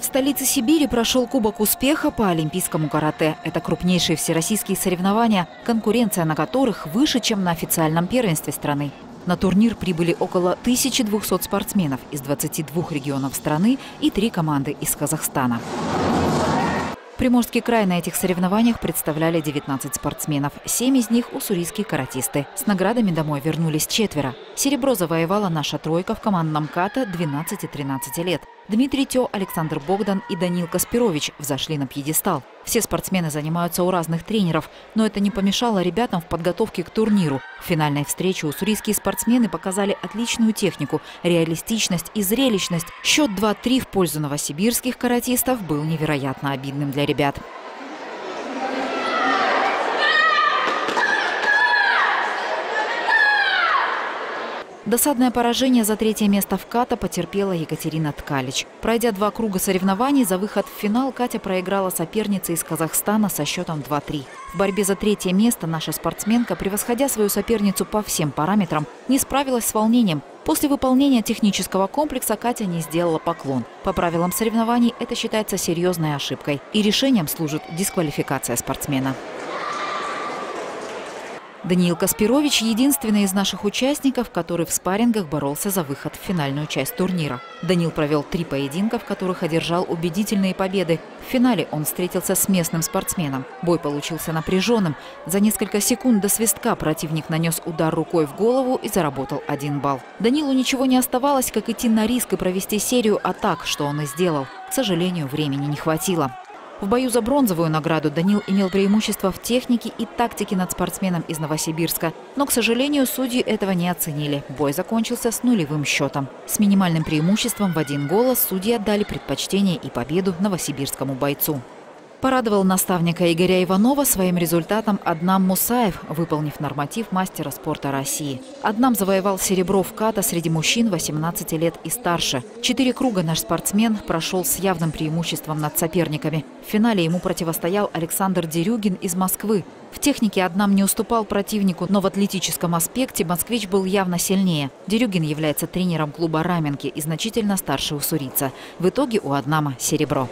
В столице Сибири прошел Кубок успеха по олимпийскому карате. Это крупнейшие всероссийские соревнования, конкуренция на которых выше, чем на официальном первенстве страны. На турнир прибыли около 1200 спортсменов из 22 регионов страны и 3 команды из Казахстана. Приморский край на этих соревнованиях представляли 19 спортсменов. 7 из них – уссурийские каратисты. С наградами домой вернулись 4. Серебро завоевала наша тройка в командном ката 12 и 13 лет. Дмитрий Тё, Александр Богдан и Даниил Каспирович взошли на пьедестал. Все спортсмены занимаются у разных тренеров, но это не помешало ребятам в подготовке к турниру. В финальной встрече уссурийские спортсмены показали отличную технику, реалистичность и зрелищность. Счет 2-3 в пользу новосибирских каратистов был невероятно обидным для ребят. Досадное поражение за 3-е место в ката потерпела Екатерина Ткалич. Пройдя 2 круга соревнований, за выход в финал Катя проиграла сопернице из Казахстана со счетом 2-3. В борьбе за 3-е место наша спортсменка, превосходя свою соперницу по всем параметрам, не справилась с волнением. После выполнения технического комплекса Катя не сделала поклон. По правилам соревнований это считается серьезной ошибкой. И решением служит дисквалификация спортсмена. Даниил Каспирович – единственный из наших участников, который в спаррингах боролся за выход в финальную часть турнира. Даниил провел 3 поединка, в которых одержал убедительные победы. В финале он встретился с местным спортсменом. Бой получился напряженным. За несколько секунд до свистка противник нанес удар рукой в голову и заработал 1 балл. Данилу ничего не оставалось, как идти на риск и провести серию атак, что он и сделал. К сожалению, времени не хватило. В бою за бронзовую награду Данил имел преимущество в технике и тактике над спортсменом из Новосибирска. Но, к сожалению, судьи этого не оценили. Бой закончился с нулевым счетом. С минимальным преимуществом в 1 голос судьи отдали предпочтение и победу новосибирскому бойцу. Порадовал наставника Игоря Иванова своим результатом Аднан Мусаев, выполнив норматив мастера спорта России. Аднан завоевал серебро в ката среди мужчин 18 лет и старше. 4 круга наш спортсмен прошел с явным преимуществом над соперниками. В финале ему противостоял Александр Дерюгин из Москвы. В технике Аднан не уступал противнику, но в атлетическом аспекте москвич был явно сильнее. Дерюгин является тренером клуба «Раменки» и значительно старше уссурийца. В итоге у Аднама серебро.